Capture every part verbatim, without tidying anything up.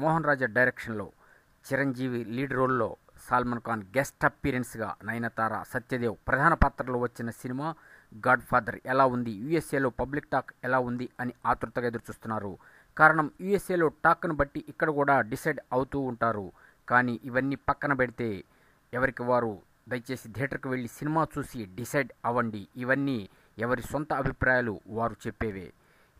మోహన్ రాజా డైరెక్షన్లో చిరంజీవి లీడ్ రోల్లో సల్మాన్ ఖాన్ గెస్ట్ అపీరెన్స్గా నయనతార, సత్యదేవ్ ప్రధాన పాత్రలో వచ్చిన సినిమా గాడ్ ఫాదర్ ఎలా ఉంది, యూఎస్ఏలో పబ్లిక్ టాక్ ఎలా ఉంది అని ఆతృతగా ఎదురుచూస్తున్నారు. కారణం యూఎస్ఏలో టాక్ను బట్టి ఇక్కడ కూడా డిసైడ్ అవుతూ ఉంటారు. కానీ ఇవన్నీ పక్కన పెడితే ఎవరికి వారు దయచేసి థియేటర్కి వెళ్ళి సినిమా చూసి డిసైడ్ అవ్వండి. ఇవన్నీ ఎవరి సొంత అభిప్రాయాలు వారు చెప్పేవే.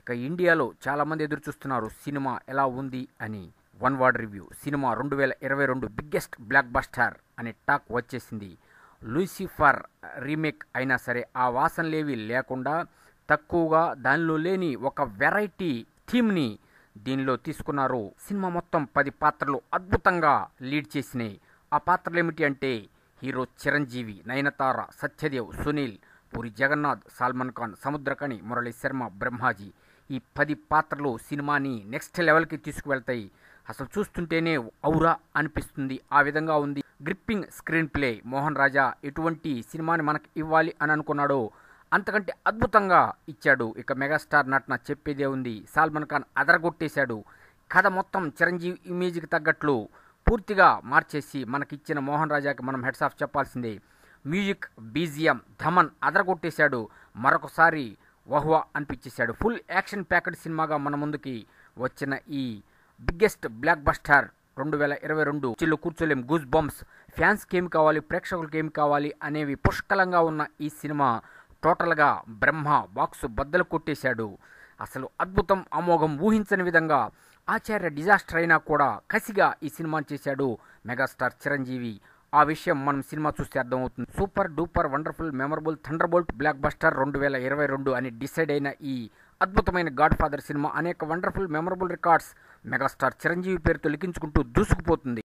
ఇక ఇండియాలో చాలామంది ఎదురుచూస్తున్నారు సినిమా ఎలా ఉంది అని. వన్ వర్డ్ రివ్యూ, సినిమా రెండు వేల ఇరవై రెండు బిగ్గెస్ట్ బ్లాక్ బస్టర్ అనే టాక్ వచ్చేసింది. లూసిఫర్ రీమేక్ అయినా సరే ఆ వాసనలేవి లేకుండా తక్కువగా దానిలో లేని ఒక వెరైటీ థీమ్ని దీనిలో తీసుకున్నారు. సినిమా మొత్తం పది పాత్రలు అద్భుతంగా లీడ్ చేసినాయి. ఆ పాత్రలు ఏమిటి అంటే హీరో చిరంజీవి, నయనతార, సత్యదేవ్, సునీల్, పూరి జగన్నాథ్, సల్మాన్ ఖాన్, సముద్రకణి, మురళీ శర్మ, బ్రహ్మాజీ. ఈ పది పాత్రలు సినిమాని నెక్స్ట్ లెవెల్కి తీసుకువెళ్తాయి. అసలు చూస్తుంటేనే ఔరా అనిపిస్తుంది, ఆ విధంగా ఉంది. Gripping screenplay, Mohan Raja ఎటువంటి సినిమాని మనకు ఇవ్వాలి అని అనుకున్నాడో అంతకంటే అద్భుతంగా ఇచ్చాడు. ఇక మెగాస్టార్ నటన చెప్పేదే ఉంది, సల్మాన్ ఖాన్ అదరగొట్టేశాడు. కథ మొత్తం చిరంజీవి ఇమేజ్కి తగ్గట్లు పూర్తిగా మార్చేసి మనకిచ్చిన మోహన్ రాజాకి మనం హెడ్స్ ఆఫ్ చెప్పాల్సిందే. మ్యూజిక్, బీజిఎం థమన్ అదరగొట్టేశాడు. మరొకసారి వహ్వా అనిపించేశాడు. ఫుల్ యాక్షన్ ప్యాకెడ్ సినిమాగా మన ముందుకి వచ్చిన ఈ బిగ్గెస్ట్ బ్లాక్ బస్టర్ రెండు వేల ఇరవై రెండు చిల్లు కూర్చోలేం. గూస్ బంప్స్, ఫ్యాన్స్కి ఏమి కావాలి, ప్రేక్షకులకి ఏమి కావాలి అనేవి పుష్కలంగా ఉన్న ఈ సినిమా టోటల్గా బ్రహ్మ బాక్స్ బద్దలు కొట్టేశాడు. అసలు అద్భుతం, అమోఘం, ఊహించని విధంగా ఆచార్య డిజాస్టర్ అయినా కూడా కసిగా ఈ సినిమాను చేశాడు మెగాస్టార్ చిరంజీవి. ఆ విషయం మనం సినిమా చూస్తే అర్థమవుతుంది. Super duper wonderful memorable thunderbolt blockbuster రెండు వేల ఇరవై రెండు అని డిసైడ్ అయిన ఈ అద్భుతమైన గాడ్ ఫాదర్ సినిమా అనేక wonderful memorable records megastar Chiranjeevi పేరుతో లిఖించుకుంటూ దూసుకుపోతుంది.